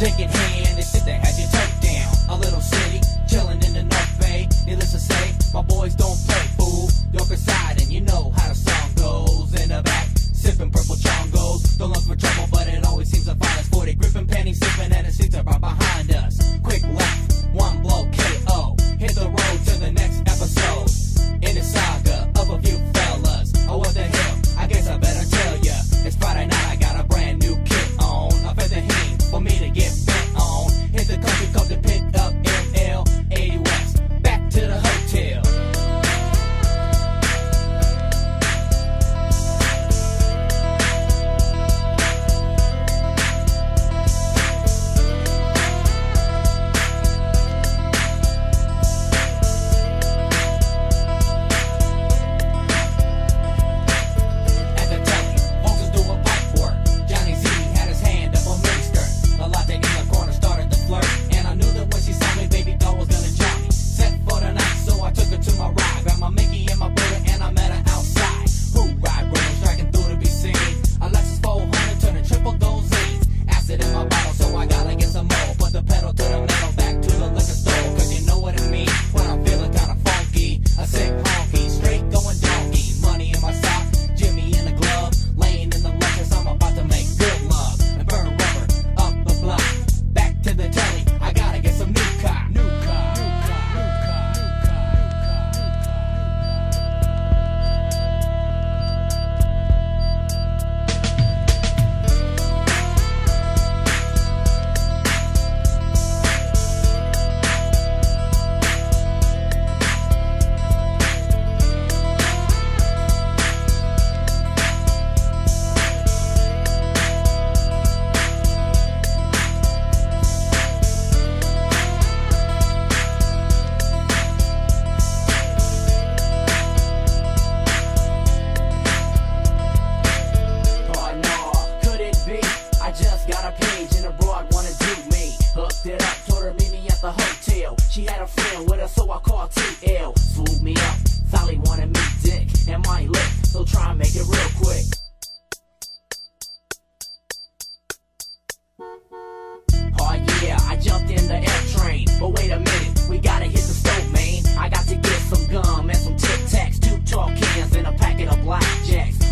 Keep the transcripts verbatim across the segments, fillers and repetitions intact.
dick in hand, and shit that had you turned down. A little city, chillin' in the North Bay. Needless to say, my boys don't play, fool. York aside, and you know how the song goes. In the back, sippin' purple chongos. Don't look for trouble, but it always seems to find us. forty grippin' panties, sippin' and it seems to right behind us. Quick left, one blow, K O. Hit the road to the next episode. In the saga of a few fellas. Oh, what the hell, I guess I better tell ya. It's Friday night, I got a brand new kit on. A feather heen for me to get bent on. Hit the country club to pick up M L eighty West. Back to the hotel.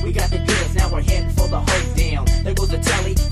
We got the goods, now we're heading for the hoedown. There goes the telly,